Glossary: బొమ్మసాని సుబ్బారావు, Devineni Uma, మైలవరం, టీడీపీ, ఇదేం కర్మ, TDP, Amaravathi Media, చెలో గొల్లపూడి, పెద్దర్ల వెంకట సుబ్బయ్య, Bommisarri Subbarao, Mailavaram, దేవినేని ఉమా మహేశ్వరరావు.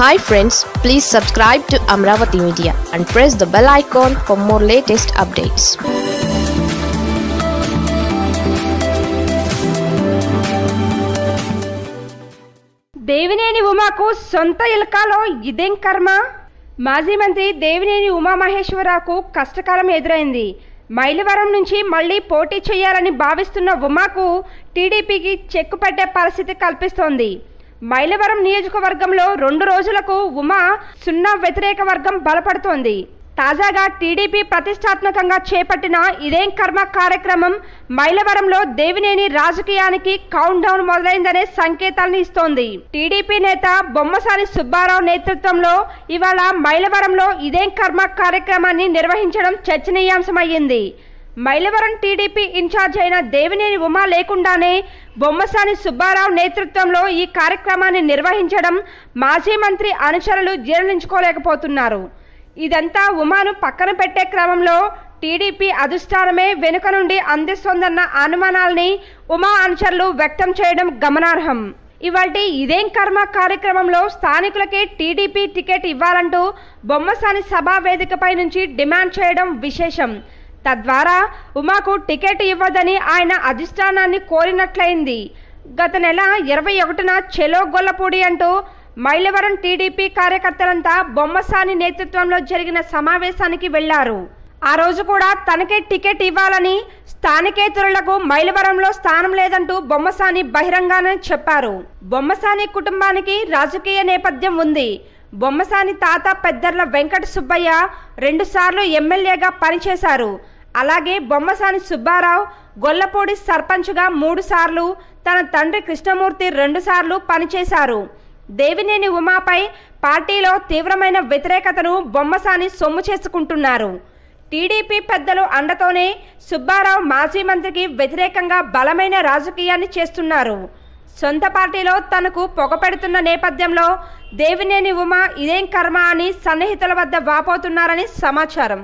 Hi friends, please subscribe to Amaravathi Media and press the bell icon for more latest updates. Devineni ఉమాకు సొంత ఇల్కాలో ఇదేం కర్మ? మాజీ మంత్రి దేవినేని ఉమా మహేశ్వరరావుకు కష్టకాలం ఎదురైంది. మైలవరం నుంచి మళ్ళీ పోటీ చేయాలని భావిస్తున్న ఉమాకు టీడీపీకి చెక్కు పట్టే పరిస్థితి కల్పిస్తోంది. మైలవరం నియోజకవర్గంలో 2 రోజులకు ఉమా 0 వ్యతిరేక వర్గం బలపడుతోంది. తాజాగా టీడీపీ ప్రతిష్టాత్మకంగా చేపట్టిన ఇదేం కర్మ కార్యక్రమం మైలవరంలో దేవినేని రాజకీయానికి కౌంట్ డౌన్ మొదలైందనే సంకేతాలను ఇస్తోంది. టీడీపీ నేత బొమ్మసారి సుబ్బారావు నేతృత్వంలో ఇవాళ మైలవరంలో ఇదేం కర్మ కార్యక్రమాన్ని నిర్వహించడం చర్చనీయాంశమైంది. మైలవరం టీడీపీ ఇన్ఛార్జ్ అయిన దేవినేని ఉమా లేకుండానే బొమ్మసాని సుబ్బారావు నేతృత్వంలో ఈ కార్యక్రమాన్ని నిర్వహించడం మాజీ మంత్రి అనుచరులు జీర్ణించుకోలేకపోతున్నారు. ఇదంతా ఉమాను పక్కన పెట్టే క్రమంలో టీడీపీ అధిష్టానమే వెనుక నుండి అందిస్తోందన్న అనుమానాల్ని ఉమా అనుచరులు వ్యక్తం చేయడం గమనార్హం. ఇవాల్టి ఇదేం కర్మ కార్యక్రమంలో స్థానికులకే టీడీపీ టికెట్ ఇవ్వాలంటూ బొమ్మసాని సభా వేదికపై నుంచి డిమాండ్ చేయడం విశేషం. తద్వారా ఉమాకు టికెట్ ఇవ్వదని ఆయన అధిష్టానాన్ని కోరినట్లయింది. గత నెల 21న చెలో గొల్లపూడి అంటూ మైలవరం టీడీపీ కార్యకర్తలంతా బొమ్మసాని నేతృత్వంలో జరిగిన సమావేశానికి వెళ్లారు. ఆ రోజు కూడా తనకే టికెట్ ఇవ్వాలని, స్థానికేతరులకు మైలవరంలో స్థానం లేదంటూ బొమ్మసాని బహిరంగానే చెప్పారు. బొమ్మసాని కుటుంబానికి రాజకీయ నేపథ్యం ఉంది. బొమ్మసాని తాత పెద్దర్ల వెంకట సుబ్బయ్య 2 సార్లు ఎమ్మెల్యేగా పనిచేశారు. అలాగే బొమ్మసాని సుబ్బారావు గొల్లపూడి సర్పంచ్గా 3 సార్లు, తన తండ్రి కృష్ణమూర్తి 2 సార్లు పనిచేశారు. దేవినేని ఉమాపై పార్టీలో తీవ్రమైన వ్యతిరేకతను బొమ్మసాని సొమ్ము చేసుకుంటున్నారు. టీడీపీ పెద్దలు అండతోనే సుబ్బారావు మాజీ మంత్రికి వ్యతిరేకంగా బలమైన రాజకీయాన్ని చేస్తున్నారు. సొంత పార్టీలో తనకు పొగపెడుతున్న నేపథ్యంలో దేవినేని ఉమా ఇదేం కర్మ అని సన్నిహితుల వద్ద వాపోతున్నారని సమాచారం.